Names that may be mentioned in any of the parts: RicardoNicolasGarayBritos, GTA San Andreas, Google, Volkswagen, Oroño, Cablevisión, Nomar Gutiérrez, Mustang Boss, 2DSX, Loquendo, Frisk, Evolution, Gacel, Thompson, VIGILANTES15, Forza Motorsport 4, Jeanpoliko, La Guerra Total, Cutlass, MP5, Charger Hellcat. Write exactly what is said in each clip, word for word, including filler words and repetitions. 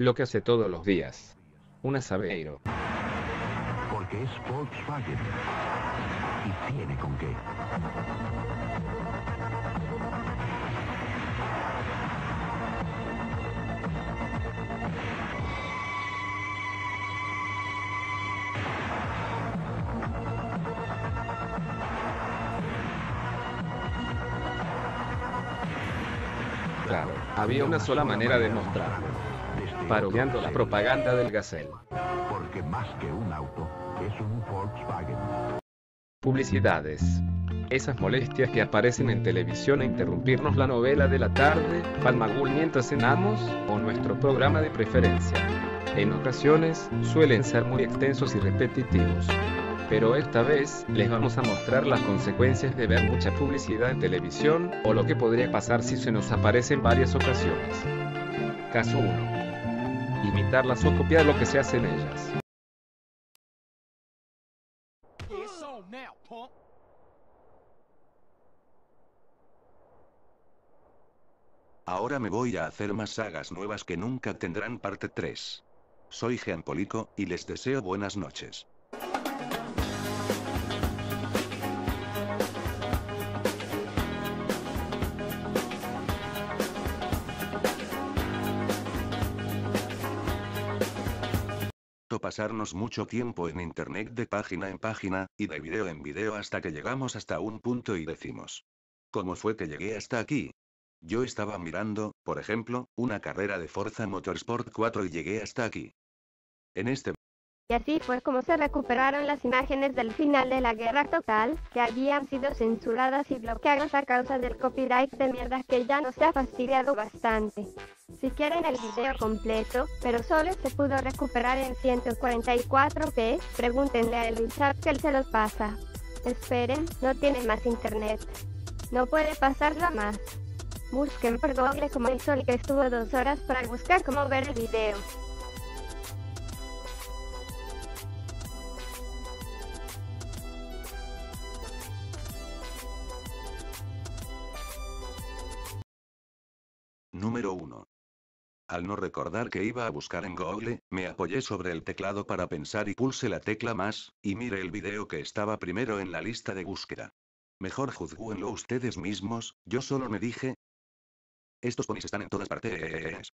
lo que hace todos los días. Un asabeiro. Porque es Volkswagen. Y tiene con qué. Claro, había una sola manera de mostrarlo, parodiando la propaganda del Gacel. Porque más que un auto, es un Volkswagen. Publicidades. Esas molestias que aparecen en televisión a interrumpirnos la novela de la tarde, Palmagul mientras cenamos, o nuestro programa de preferencia. En ocasiones, suelen ser muy extensos y repetitivos. Pero esta vez, les vamos a mostrar las consecuencias de ver mucha publicidad en televisión, o lo que podría pasar si se nos aparece en varias ocasiones. Caso uno. Imitarlas o copiar lo que se hace en ellas. Ahora me voy a hacer más sagas nuevas que nunca tendrán parte tres. Soy Gianpolico, y les deseo buenas noches. Pasarnos mucho tiempo en internet de página en página, y de video en video hasta que llegamos hasta un punto y decimos: ¿cómo fue que llegué hasta aquí? Yo estaba mirando, por ejemplo, una carrera de Forza Motorsport cuatro y llegué hasta aquí. En este... Y así fue como se recuperaron las imágenes del final de la guerra total, que habían sido censuradas y bloqueadas a causa del copyright de mierda que ya nos ha fastidiado bastante. Si quieren el video completo, pero solo se pudo recuperar en ciento cuarenta y cuatro p, pregúntenle a el chat que él se los pasa. Esperen, no tiene más internet. No puede pasarla más. Busquen por Google como hizo el que estuvo dos horas para buscar cómo ver el video. Número uno. Al no recordar que iba a buscar en Google, me apoyé sobre el teclado para pensar y pulse la tecla más, y mire el video que estaba primero en la lista de búsqueda. Mejor juzguenlo ustedes mismos, yo solo me dije... Estos ponis están en todas partes.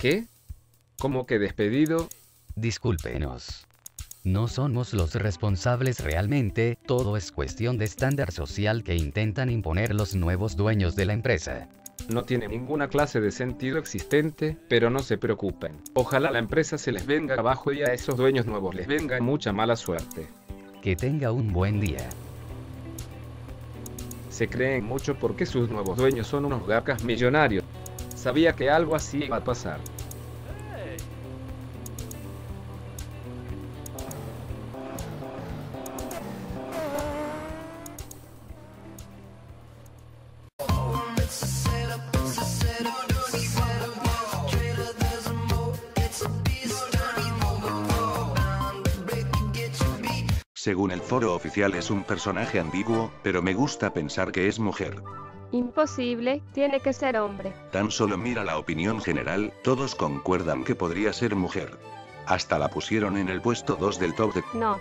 ¿Qué? ¿Cómo que despedido? Discúlpenos. No somos los responsables realmente, todo es cuestión de estándar social que intentan imponer los nuevos dueños de la empresa. No tiene ninguna clase de sentido existente, pero no se preocupen. Ojalá la empresa se les venga abajo y a esos dueños nuevos les venga mucha mala suerte. Que tenga un buen día. Se creen mucho porque sus nuevos dueños son unos gacas millonarios. Sabía que algo así iba a pasar. Según el foro oficial es un personaje ambiguo, pero me gusta pensar que es mujer. Imposible, tiene que ser hombre. Tan solo mira la opinión general, todos concuerdan que podría ser mujer. Hasta la pusieron en el puesto dos del top de... No,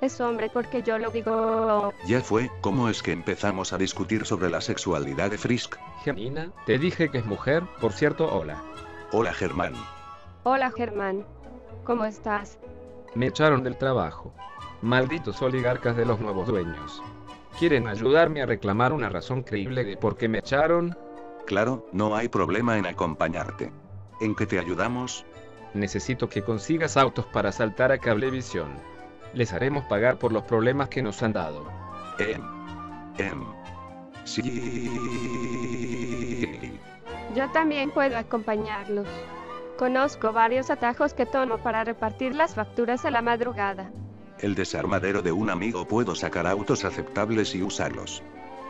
Es hombre porque yo lo digo. Ya fue, ¿cómo es que empezamos a discutir sobre la sexualidad de Frisk? Gemina, te dije que es mujer, por cierto, hola. Hola Germán. Hola Germán. ¿Cómo estás? Me echaron del trabajo. Malditos oligarcas de los nuevos dueños. ¿Quieren ayudarme a reclamar una razón creíble de por qué me echaron? Claro, no hay problema en acompañarte. ¿En qué te ayudamos? Necesito que consigas autos para saltar a Cablevisión. Les haremos pagar por los problemas que nos han dado. Em. Em. Sí. Yo también puedo acompañarlos. Conozco varios atajos que tomo para repartir las facturas a la madrugada. El desarmadero de un amigo puedo sacar autos aceptables y usarlos.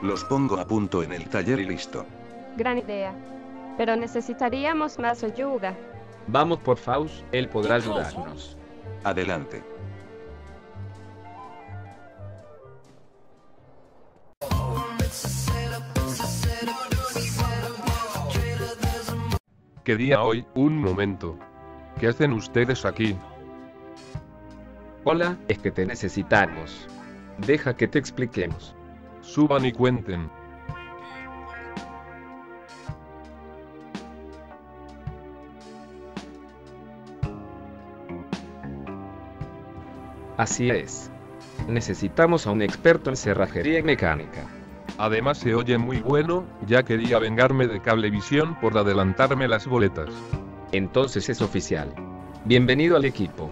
Los pongo a punto en el taller y listo. Gran idea. Pero necesitaríamos más ayuda. Vamos por Faust, él podrá ayudarnos. Adelante. ¿Qué día hoy? Un momento. ¿Qué hacen ustedes aquí? Hola, es que te necesitamos. Deja que te expliquemos. Suban y cuenten. Así es. Necesitamos a un experto en cerrajería y mecánica. Además se oye muy bueno, ya quería vengarme de Cablevisión por adelantarme las boletas. Entonces es oficial. Bienvenido al equipo.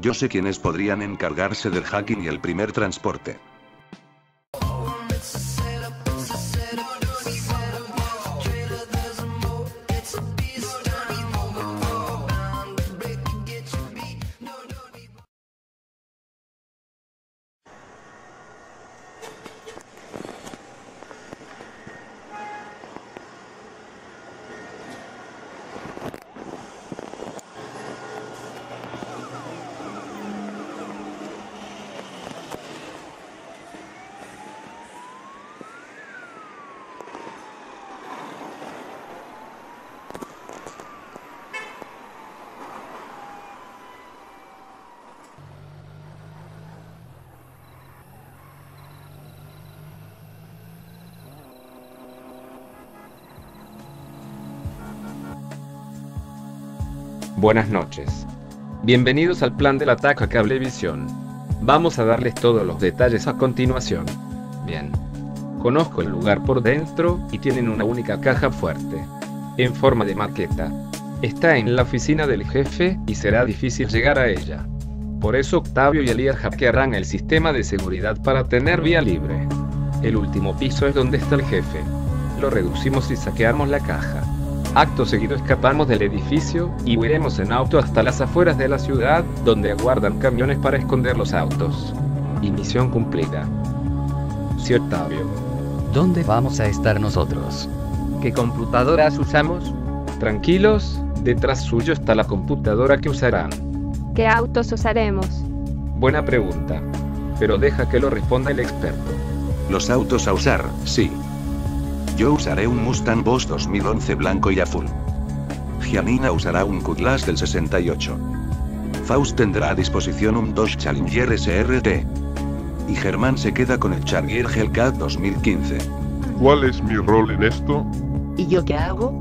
Yo sé quiénes podrían encargarse del hacking y el primer transporte. Buenas noches. Bienvenidos al plan del ataque a Cablevisión. Vamos a darles todos los detalles a continuación. Bien. Conozco el lugar por dentro y tienen una única caja fuerte. En forma de maqueta. Está en la oficina del jefe y será difícil llegar a ella. Por eso Octavio y Elías hackearán el sistema de seguridad para tener vía libre. El último piso es donde está el jefe. Lo reducimos y saqueamos la caja. Acto seguido escapamos del edificio y huiremos en auto hasta las afueras de la ciudad, donde aguardan camiones para esconder los autos. Y misión cumplida. Sí, Octavio. ¿Dónde vamos a estar nosotros? ¿Qué computadoras usamos? Tranquilos, detrás suyo está la computadora que usarán. ¿Qué autos usaremos? Buena pregunta. Pero deja que lo responda el experto. Los autos a usar, sí. Yo usaré un Mustang Boss dos mil once blanco y azul. Gianina usará un Cutlass del sesenta y ocho. Faust tendrá a disposición un Dodge Challenger S R T. Y Germán se queda con el Charger Hellcat dos mil quince. ¿Cuál es mi rol en esto? ¿Y yo qué hago?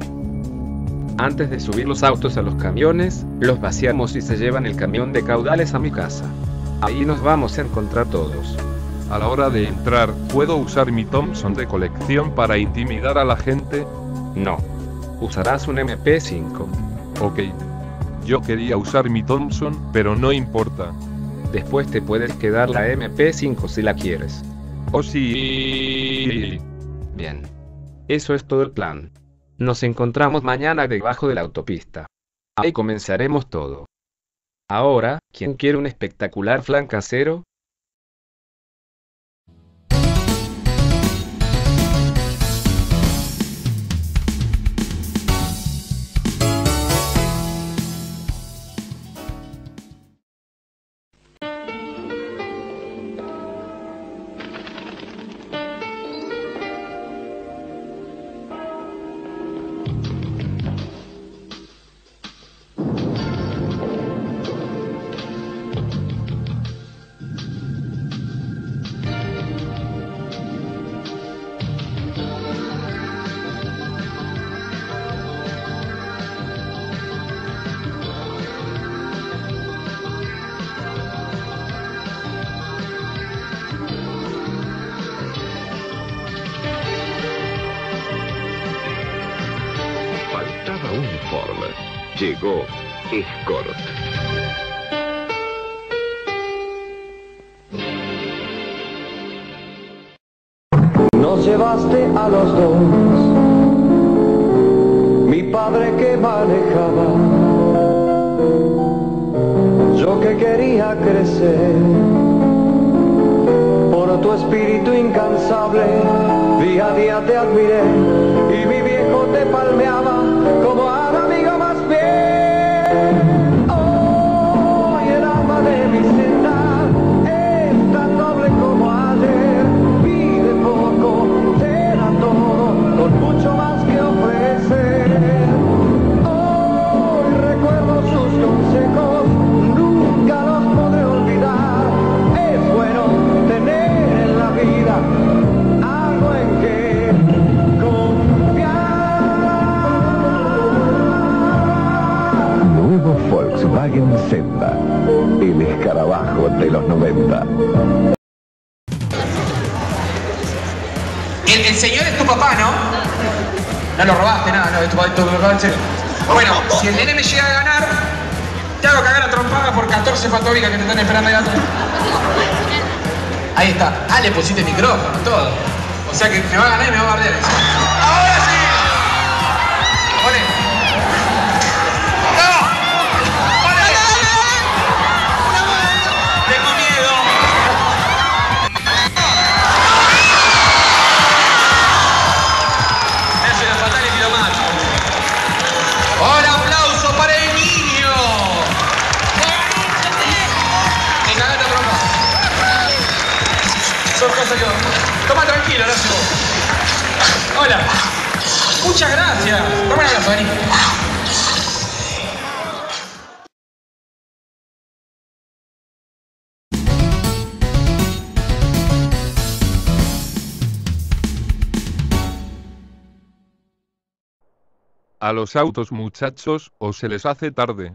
Antes de subir los autos a los camiones, los vaciamos y se llevan el camión de caudales a mi casa. Ahí nos vamos a encontrar todos. A la hora de entrar, ¿puedo usar mi Thompson de colección para intimidar a la gente? No. Usarás un eme pe cinco. Ok. Yo quería usar mi Thompson, pero no importa. Después te puedes quedar la eme pe cinco si la quieres. Oh sí. Bien. Eso es todo el plan. Nos encontramos mañana debajo de la autopista. Ahí comenzaremos todo. Ahora, ¿quién quiere un espectacular flan casero? Llegó Escort. Nos llevaste a los dos, mi padre que manejaba, yo que quería crecer, por tu espíritu incansable, día a día te admiré, y mi viejo te palmeaba como a un amigo más bien. Hoy el alma de mi ciudad es tan noble como ayer, pide poco, te da todo, con mucho más que ofrecer. Hoy recuerdo sus consejos, nunca los podré olvidar. Es bueno tener en la vida algo en que... Volkswagen Senda, el escarabajo de los noventa. El, el señor es tu papá, ¿no? No lo robaste, nada, no, es tu, tu papá en serio. Bueno, si el nene me llega a ganar, te hago cagar a trompada por catorce patóricas que te están esperando allá atrás. Ahí está. Ah, le pusiste micrófono, todo. O sea que me va a ganar y me va a bardear. ¡Ahora sí! ¡Ole! Toma tranquilo, Horacio. Hola. Muchas gracias. Toma un abrazo, vení. A los autos, muchachos, o se les hace tarde.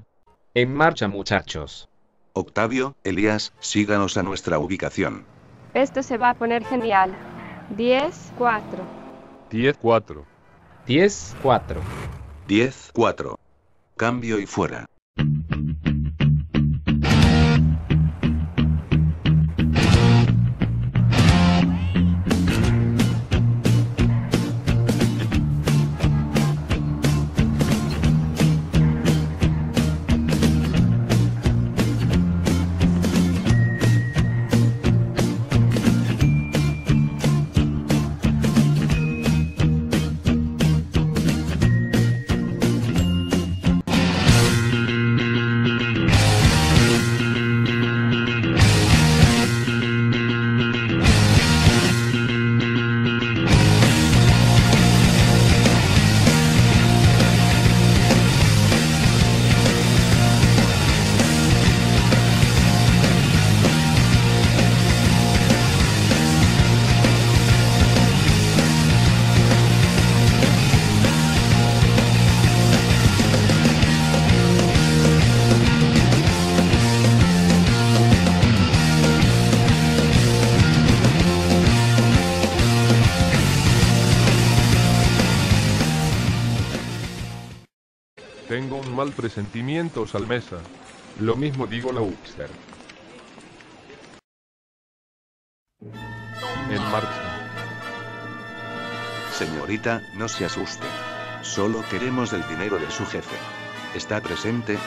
En marcha, muchachos. Octavio, Elías, síganos a nuestra ubicación. Esto se va a poner genial. diez cuatro. diez cuatro. diez cuatro. diez cuatro. Cambio y fuera. Tengo un mal presentimiento, Salmesa. Lo mismo digo la Uxer. En marcha. Señorita, no se asuste. Solo queremos el dinero de su jefe. ¿Está presente?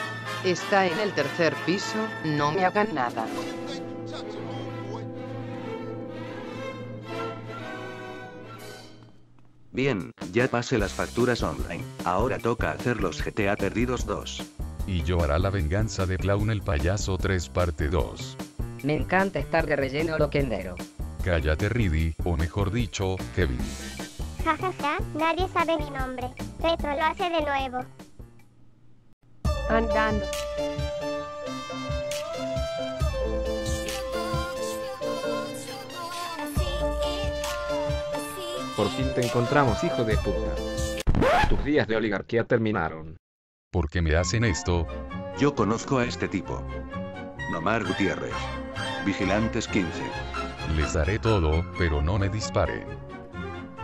Está en el tercer piso, no me hagan nada. Bien, ya pasé las facturas online, ahora toca hacer los G T A Perdidos dos. Y yo hará la venganza de Clown el payaso tres parte dos. Me encanta estar de relleno loquendero. Cállate Riddy, o mejor dicho, Kevin. Jajaja, ja, ja, nadie sabe mi nombre. Retro lo hace de nuevo. Andando. Por fin te encontramos, hijo de puta. Tus días de oligarquía terminaron. ¿Por qué me hacen esto? Yo conozco a este tipo. Nomar Gutiérrez. Vigilantes quince. Les daré todo, pero no me disparen.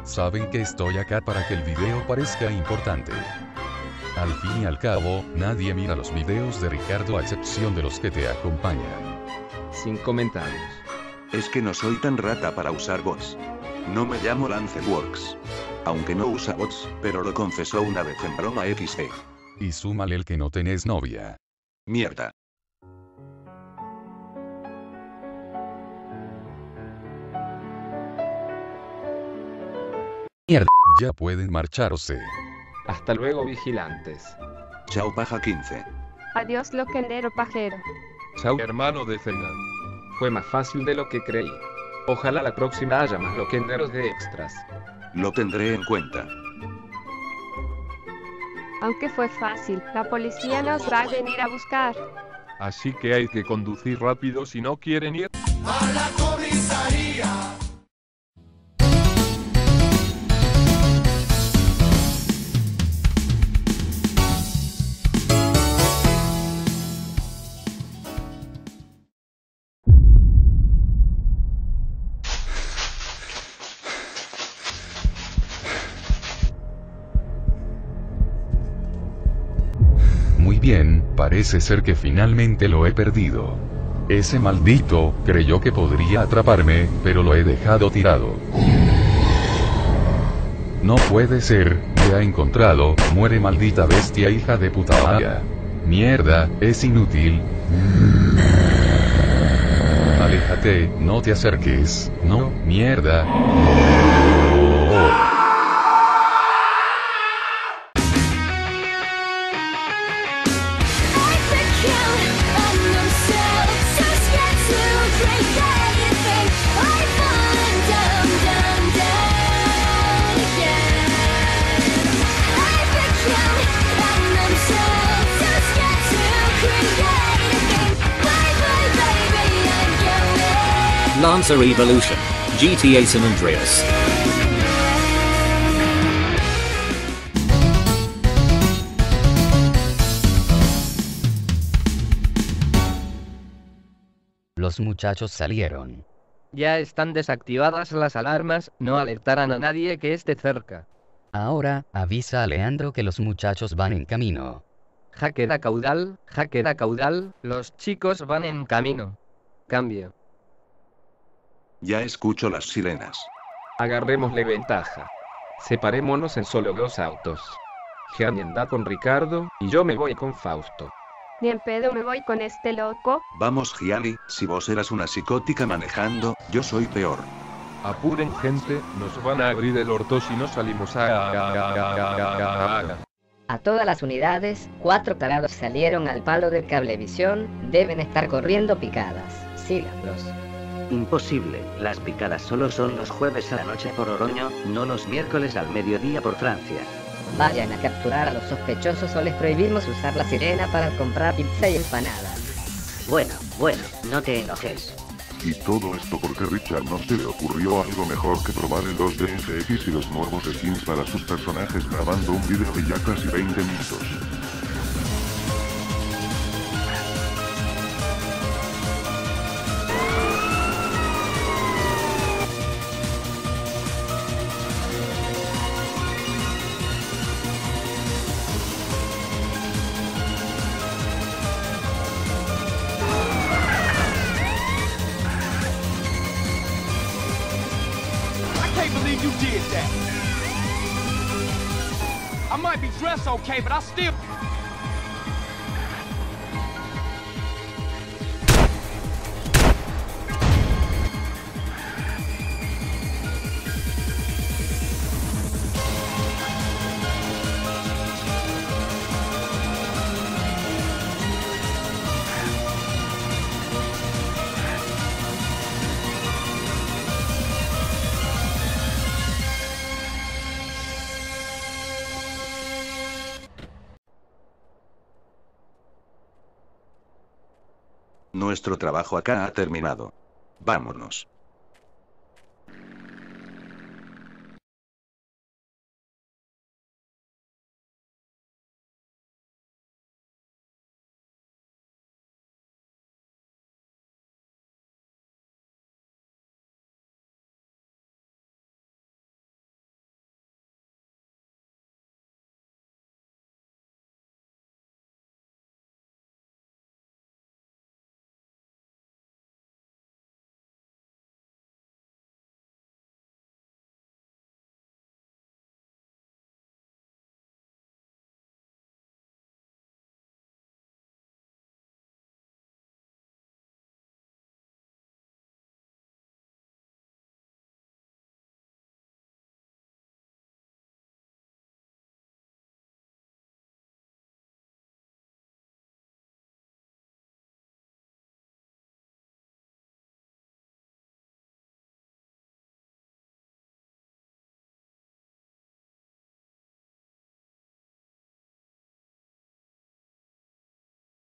Saben que estoy acá para que el video parezca importante. Al fin y al cabo, nadie mira los videos de Ricardo a excepción de los que te acompañan. Sin comentarios. Es que no soy tan rata para usar bots. No me llamo Lanceworks. Aunque no usa bots, pero lo confesó una vez en broma equis de. Y súmale el que no tenés novia. Mierda. Mierda. Ya pueden marcharse. Hasta luego, vigilantes. Chao, paja quince. Adiós, loquendero pajero. Chao, hermano de Zenan. Fue más fácil de lo que creí. Ojalá la próxima haya más loquenderos de extras. Lo tendré en cuenta. Aunque fue fácil, la policía nos va a venir a buscar. Así que hay que conducir rápido si no quieren ir a la comisaría. Bien, parece ser que finalmente lo he perdido. Ese maldito creyó que podría atraparme, pero lo he dejado tirado. No puede ser, me ha encontrado, muere maldita bestia hija de puta. Mierda, es inútil. Aléjate, no te acerques, no, mierda. Oh. Lancer Evolution, G T A San Andreas. Los muchachos salieron. Ya están desactivadas las alarmas, no alertarán a nadie que esté cerca. Ahora, avisa a Leandro que los muchachos van en camino. Hacker a caudal, hacker a caudal, los chicos van en camino. Cambio. Ya escucho las sirenas. Agarrémosle ventaja. Separémonos en solo dos autos. Gianni anda con Ricardo, y yo me voy con Fausto. Ni en pedo me voy con este loco. Vamos Gianni, si vos eras una psicótica manejando, yo soy peor. Apuren gente, nos van a abrir el orto si no salimos a... A todas las unidades, cuatro tarados salieron al palo de Cablevisión, deben estar corriendo picadas. Síganlos. Imposible, las picadas solo son los jueves a la noche por Oroño, no los miércoles al mediodía por Francia. Vayan a capturar a los sospechosos o les prohibimos usar la sirena para comprar pizza y empanadas. Bueno, bueno, no te enojes. Y todo esto porque Richard no se le ocurrió algo mejor que probar el dos D S X y los nuevos skins para sus personajes grabando un video de ya casi veinte minutos. Okay, but I still... Nuestro trabajo acá ha terminado. Vámonos.